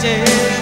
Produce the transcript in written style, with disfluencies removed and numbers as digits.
day.